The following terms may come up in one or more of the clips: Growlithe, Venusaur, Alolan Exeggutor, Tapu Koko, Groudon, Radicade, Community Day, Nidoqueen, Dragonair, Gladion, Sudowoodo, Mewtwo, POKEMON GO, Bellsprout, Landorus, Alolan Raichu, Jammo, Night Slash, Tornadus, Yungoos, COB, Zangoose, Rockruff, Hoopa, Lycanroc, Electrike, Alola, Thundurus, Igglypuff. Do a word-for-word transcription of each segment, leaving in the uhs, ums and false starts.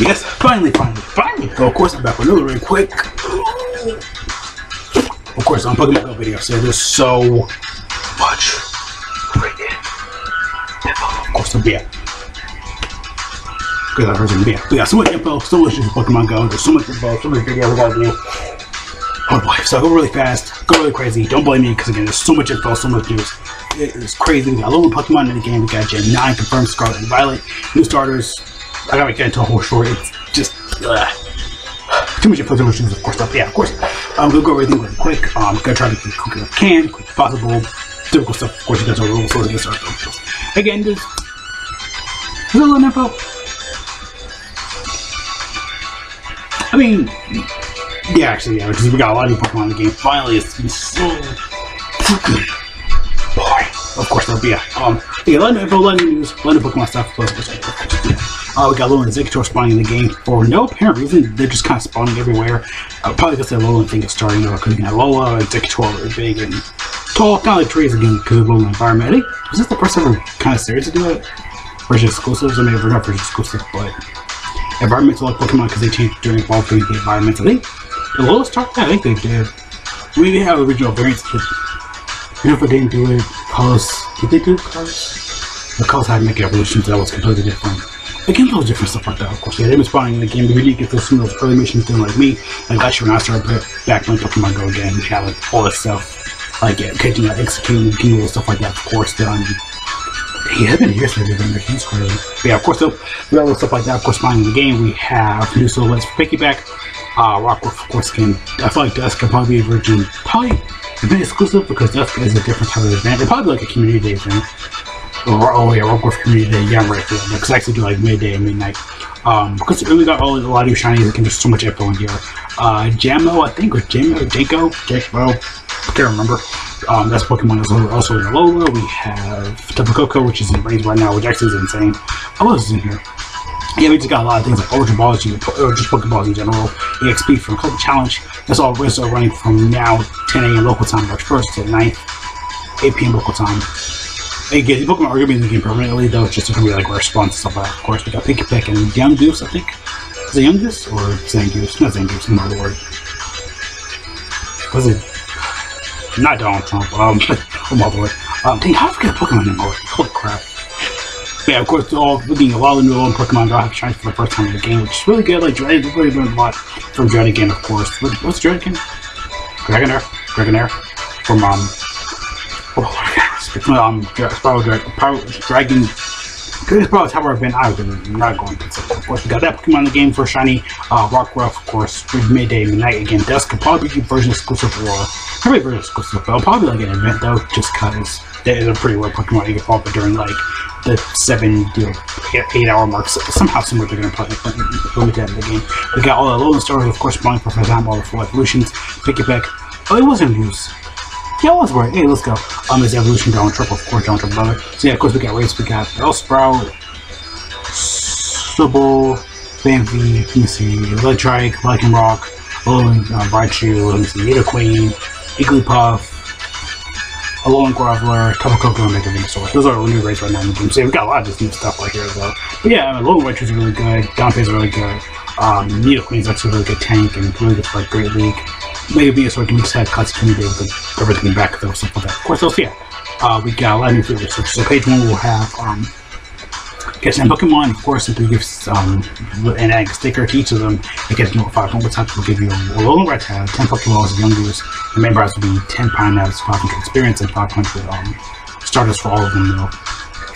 Yes, finally, finally, finally. So of course I'm back with another real quick. Of course on Pokemon Go video, so there's so much freaking info. Of course there'll be a because I heard some beer. But yeah, so much info, so much into Pokemon Go, there's so much info, so many videos we gotta do. Oh boy, so I go really fast, go really crazy, don't blame me, because again, there's so much info, so much news. It is crazy. We got Alolan Pokemon in the game, we got Gen nine confirmed, Scarlet and Violet, new starters. I gotta make that into a whole short, it's just, uh, too much information, of course, but yeah, of course. I'm um, gonna go over everything really quick, um, gonna try to be as quick as I can, quick as possible, typical stuff, of course, you guys know rules, so you guys know rules. Again, there's, there's a little info. I mean, yeah, actually, yeah, because we got a lot of new Pokemon in the game. Finally, it's been so freaking boring. Of course, there'll be a, um, yeah, a lot of info, a lot of news, a lot of Pokemon stuff, plus, Uh, we got Alolan Exeggutor spawning in the game for no apparent reason. They're just kind of spawning everywhere. Uh, probably because the Alolan thing is starting over. Because you got Alola, Exeggutor are big and tall, kind of like trees again because of the Alolan environment. I think, was this the first ever kind of series to do it? Versus exclusives? I mean, we're not versus exclusive, but environments are like Pokemon because they changed during Fall three the environments. I think the Alola start, yeah, I think they did. We didn't have original variants with, you know, if they didn't do it, Colosseum. Did they do Colosseum? The Colosseum had to make evolutions that was completely different. Again, all different stuff like that, of course. Yeah, they've been spawning in the game. We really get those some of those early missions doing like me. Like last year when I started back playing Pokemon Go again, we had like all this stuff. Like yeah, catching like executing the Gingo stuff like that, of course, done. Yeah, it's been years since they've been making this crazy. But yeah, of course though, we all stuff like that, of course spawning in the game. We have new silhouettes for Piggyback. Uh Rockruff, of course, can I feel like Dusk can probably be a virgin probably a bit exclusive because Dusk is a different type of event. It's probably like a community day event. Oh yeah, Rockruff Community Day, yeah, I'm right there. Because I actually do like midday and midnight. Um, because we got all a lot of new shinies, and there's so much info in here. Uh, Jammo, I think, or Jammo, Janko, Jammo, I can't remember. Um, that's Pokemon is also in Alola. We have Tapu Koko, which is in range right now, which actually is insane. Alola's in here. Yeah, we just got a lot of things like Ultra Balls, or just Pokeballs in general, E X P from Club Challenge. That's all we're still running from now ten A M local time, March first to ninth, eight P M local time. Again, the Pokemon are going to be in the game permanently, though. It's just going to be like rare spawns and stuff like that. Of course, we got Pinkie Peck and Yungoos, I think. Is it Yungoos or Zangoose? Not Zangoose, my lord. Was it? Not Donald Trump. Um, oh my lord. Um, dang, how did I forget Pokemon anymore? Holy crap. Yeah, of course, all being a lot of new Pokemon Go have shines for the first time in the game, which is really good. Like, I've really learned a lot from Dragonair, of course. What, what's Dragonair? Dragonair? Dragonair? From, um. Oh, Um, Spiral Dragon, Dragon, it's probably Tower Event. I was not going to say. Of course, we got that Pokemon in the game for shiny. Uh, Rockruff, of course, with midday midnight again. Dusk could probably be version exclusive for all. Probably version exclusive, but probably like an event though, just because that is a pretty rare Pokemon you can pop during like the seven, you know, eight hour marks. Somehow, somewhere they're going to probably put that in the game. We got all the Alolan starters, of course, spawning for Jammo for evolutions. Pick it back. Oh, it wasn't used. Yeah, let's work. Hey, let's go. Um, it's Evolution Down Triple, of course, Down Triple Brother. So yeah, of course we got Race, we got Bellsprout, Subble, Bambi, let me see, Electrike, Lycanroc, Alolan Raichu, let me see, Nidoqueen, Igglypuff, Alolan Graveler, Tapu Koko, and Venusaur. Those are new rates right now in the game. So yeah, we got a lot of this new stuff right here though. But yeah, I mean, Alolan Raichu is really good. Dante is really good. Um, Nidoqueen is actually a really good tank and really good for like Great League. Maybe a sort of mixed head cuts can be able to everything back though, something like that. Of course, those, yeah. Uh, we got a lot of new field research. So, page one will have, um, gets in Pokemon, of course, and three gifts, um, an egg sticker to each of them. It gets number five. Number types will give you a Alolan Raichu, ten Pokeballs, Yungoos. The main prize will be ten Pineapples, five hundred experience, and five hundred um, starters for all of them though.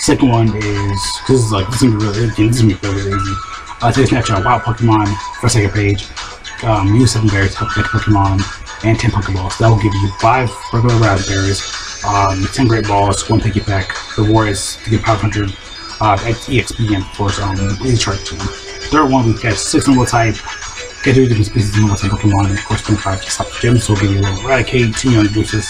Second one is, this is like, this is gonna be really, this is gonna be really easy. Uh, today's snapshot, wild Pokemon, for second page. Um, use seven berries to help Pokemon and ten Pokeballs. That will give you five regular raspberries, um, ten Great Balls, one Piggy Pack. The reward is to get five hundred uh, E X P and, of course, um, Electrike to them. Third one, we catch six normal type, get three different species of normal type Pokemon, and, of course, twenty-five to stop gems. So we'll give you a little Radicade, two young juices,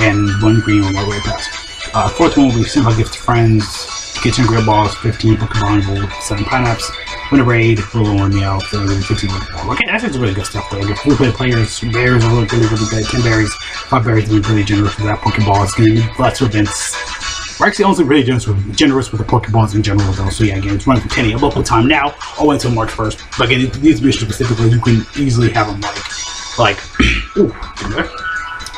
and one green one white way pass. Uh, fourth one, we send out gifts to friends, get ten Great Balls, fifteen Pokemon, seven Pineapps. Win a raid, roll on me out, and then fifteen with the ball. Okay, that's just really good stuff though. Like, full play players, berries are really, really, really good. ten berries, five berries, and really generous for that Pokeball. It's going to be lots of events, We're actually also really generous with, generous with the Pokebons in general, though. So yeah, again, it's running from ten a m local time now, all until March first. But again, these missions specifically, you can easily have them like, like, ooh,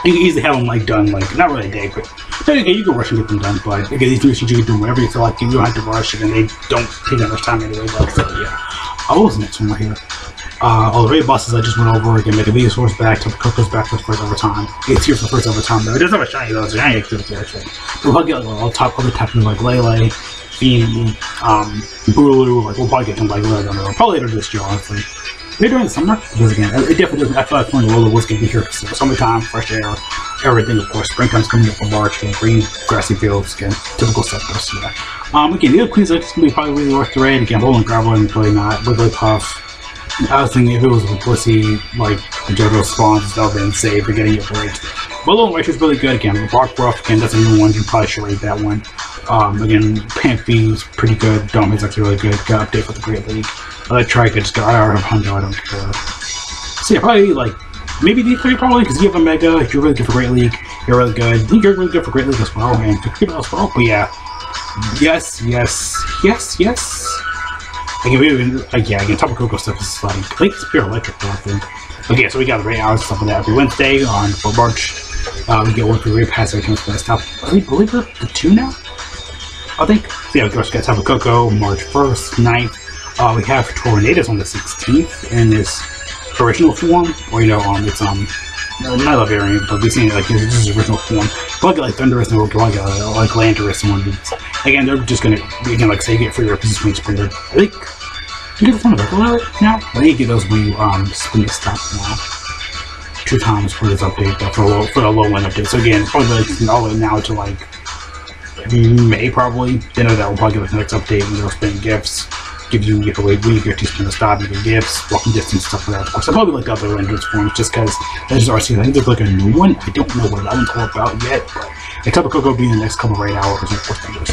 you can easily have them like done, like not really a day, but then again, you can rush and get them done. But again, these missions you can do whenever you feel like you don't have to rush, and they don't take that much time anyway. But so yeah, oh, what was the next one right here? Uh, all the raid bosses I just went over again. Make a Venusaur's back, Tapu Koko's back for the first ever time. It's here for the first ever time though. It doesn't have a shiny though, so I ain't actually actually. We'll probably get like all top other Tapus like Lele, Fiend, um, Bulu. Like we'll probably get them like later down the road. Probably later this year, honestly. Maybe during the summer. Because again, it definitely doesn't. I feel like when Alola was gonna be here. So summertime, fresh air, everything. Of course, springtime's coming up in March. And green, grassy fields, again, typical stuff. So yeah. Um, again, the other queens are just gonna be probably really worth the raid. Again, Alolan Graveler and probably not Wigglypuff. I was thinking if it was a pussy, like a JoJo spawns and stuff, and save for getting your break. But Alolan Raichu is really good again. Rockruff, again, that's a new one. You probably should rate that one. Um, again, Panthy's pretty good. Dom is actually really good. Got update for the Great League. Electrike, I just got I R of Hundo, I don't care. So yeah, probably like maybe D three probably, because you have a Mega, if you're really good for Great League, you're really good. I think you're really good for Great League as well, and Pokemon as well, but yeah. Yes, yes, yes, yes. Again, we even, like, yeah, again, Tapu Koko stuff is like, I think it's pure electric, though, I think. Okay, so we got the raid hours and stuff like that every Wednesday on four March. Uh, we get one for raid pass every time we play Tapu. I believe the, the two now? I think. So, yeah, we got Tapu Koko, March first, ninth. Uh, we have Tornadus on the sixteenth in its original form. Or, you know, um, it's, um, not a variant, but we've seen it, like, this is original form. Probably like Thundurus and probably uh, like Landorus and one. Again, they're just gonna again like save it for your position when you spin. I think you get the one of Regular now? I think you get those when you um spin the stop now. Two times for this update, but for a low for a low one update. So again, it's probably like all the way now to like May probably. Then that will probably give us the next update when they'll spin gifts. Gives you get away when you get to spin the stop, you get gifts, walking distance, stuff like that. Of course, I probably like other renderings forms just because there's R C. I think there's like a new one. I don't know what that one's all about yet, but Tapu Koko being the next couple right hours and of course that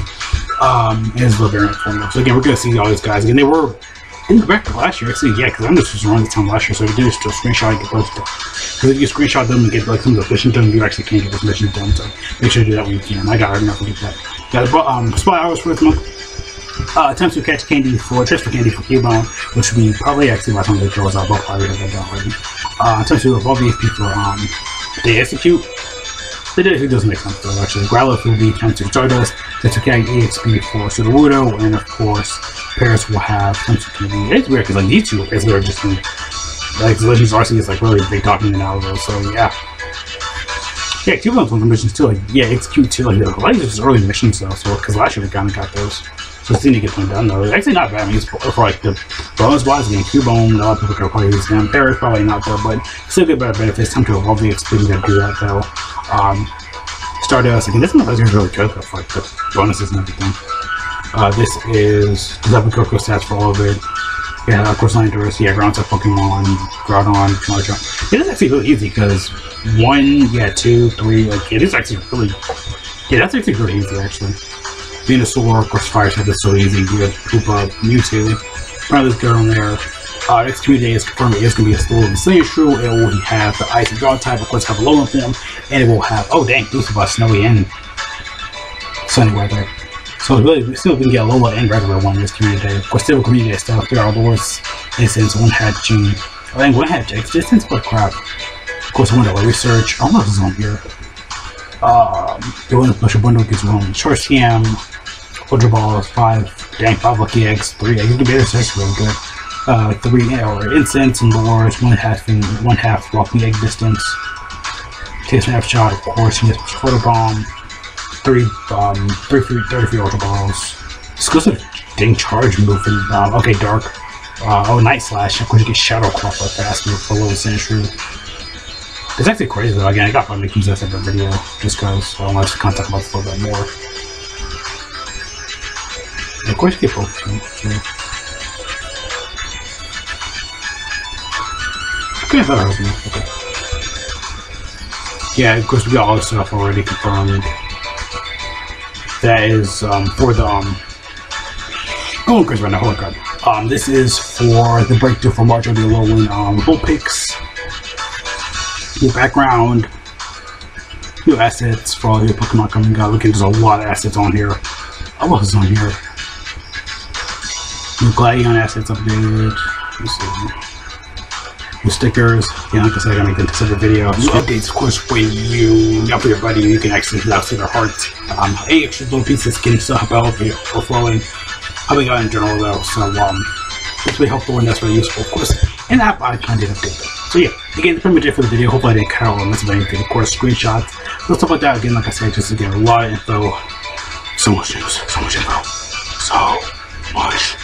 um is the variant form. So again, we're gonna see all these guys again. They were in the back last year, actually, yeah, because I'm just running this time last year, so we do just screenshot and get those done. Because if you screenshot them and get like some of the missions done, you actually can't get those missions done. So make sure you do that when you can. I got hard enough to get that. Guys, but um spot hours for this month. Uh, attempts to catch candy for transfer candy for Cubone, which would be probably actually by the time they draws out, but probably have done already. Uh, attempts to evolve the H P for um, they execute. They did, it doesn't make sense though, actually. Growlithe will be attempts to Tornadus, attempts to catch E X P for Sudowoodo, and of course, Paris will have attempts to candy. It's weird because like these two is literally just like, like Legends R C is like really big talking now though, so yeah. Yeah, Cubone's one of the missions too, like, yeah, execute too, like, like a lot of these early missions though, so, because last year we kind of got those. So it's easy to get them done though. Actually not bad. I mean, it's for, for like the bonus wise, I mean, Cubone, a lot of people can probably use them. Paris probably not though, but still get better benefits. Time to evolve the X P that do that though. Um, Stardust, again, this one is really good though, for like the bonuses and everything. Uh, this is the Tapu Koko stats for all of it. Yeah, of course, Landorus, yeah, ground type Pokemon, Groudon, Groudon. It is actually really easy because one, yeah, two, three, like, it is actually really, yeah, that's actually really easy actually. Venusaur, of course, Fire Type is so easy. You have Hoopa, Mewtwo, probably this Dragonair. Uh, next two days confirmed it is going to be a school of the Sandshrew. It will have the Ice and Draw type, of course, have a Alolan form, and it will have, oh dang, this is about snowy and sunny weather. So, really, we still can get Alola and regular one this community day. Of course, still community day stuff. Here are Landorus, Instance, One Hat June. I think One Hat Jake, Distance, but crap. Of course, One Dollar Research. I don't know if this is on here. Um, the one that push a bundle gets one Short Cam, Ultra Ball, five, dang, five lucky eggs, three eggs, the better sex really good. Uh, three hour incense and lures, one half and one half walking egg distance. Case snapshot, of course, he gets quarter bomb, three um three three thirty three ultra balls. Exclusive dang charge move from um, okay, dark. Uh, oh Night Slash, of course you get Shadow Claw for fast move for low Sandshrew. It's actually crazy though, again I got my Mickey's in every video just because I want to contact about a little bit more. And of course you get both too. Okay, I thought I was enough. Okay. Yeah, of course we got all this stuff already confirmed. That is um for the um going crazy right now, holy crap. Um this is for the breakthrough for March of the Alolan um bull picks. Background two assets for all your Pokemon coming out. Look, there's a lot of assets on here. I love what's on here. New Gladion assets updated. Let's see. New stickers. Yeah, like I said, I'm going to make a separate video. New updates, of course, when you up your buddy, you can actually lock to their hearts. Um, eight extra little pieces can still help out if you're overflowing. I think out in general, though, so um, it's really helpful and that's very useful, of course. And that icon did update it. So yeah, again, pretty much it for the video. Hopefully I didn't cut out or miss anything. Of course, screenshots, stuff like that. Again, like I said, just to get a lot of info. So much news, so much info, so much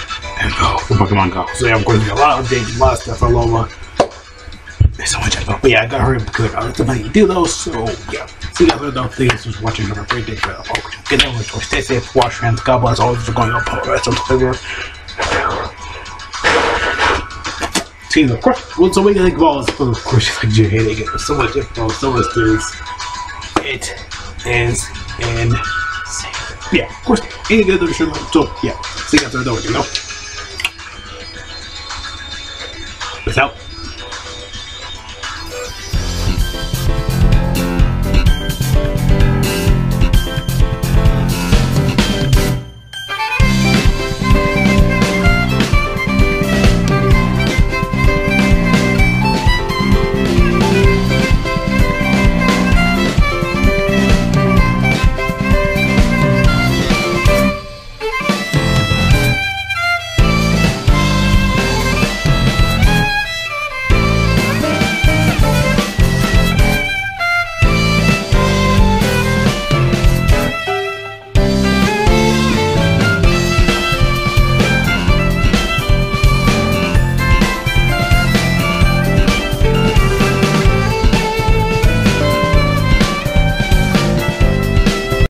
info for Pokemon Go. So yeah, of course, we got a lot of updates, a lot of stuff for Alola. There's so much info. But yeah, I gotta hurry up because I don't know how you do those. So yeah, see you guys later though. Thanks for watching. Have a great day. Get over to stay safe, wash your hands. God bless all of you for going up. All right, so of course, what's away like balls, but of course, you like you hate it. There's so much info, so much news. It is insane. Yeah, of course, any good, so yeah, see you guys later, you know.